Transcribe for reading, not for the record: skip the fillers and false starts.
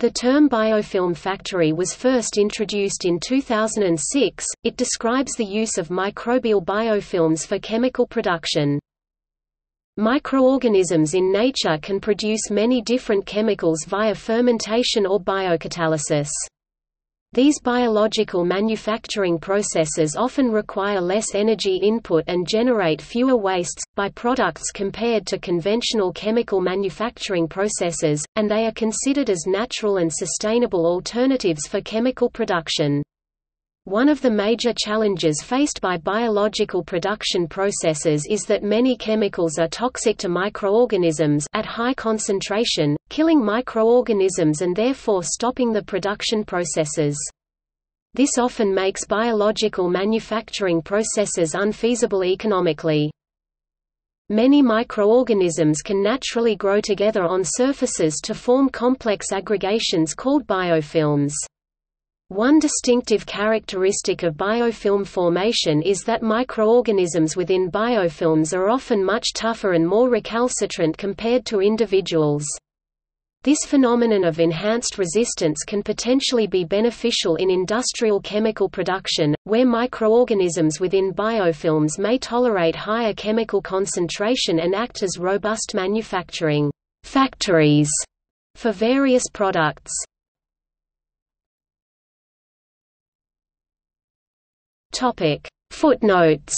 The term biofilm factory was first introduced in 2006. It describes the use of microbial biofilms for chemical production. Microorganisms in nature can produce many different chemicals via fermentation or biocatalysis. These biological manufacturing processes often require less energy input and generate fewer wastes, byproducts compared to conventional chemical manufacturing processes, and they are considered as natural and sustainable alternatives for chemical production. One of the major challenges faced by biological production processes is that many chemicals are toxic to microorganisms at high concentration, killing microorganisms and therefore stopping the production processes. This often makes biological manufacturing processes unfeasible economically. Many microorganisms can naturally grow together on surfaces to form complex aggregations called biofilms. One distinctive characteristic of biofilm formation is that microorganisms within biofilms are often much tougher and more recalcitrant compared to individuals. This phenomenon of enhanced resistance can potentially be beneficial in industrial chemical production, where microorganisms within biofilms may tolerate higher chemical concentration and act as robust manufacturing factories for various products. Topic: Footnotes.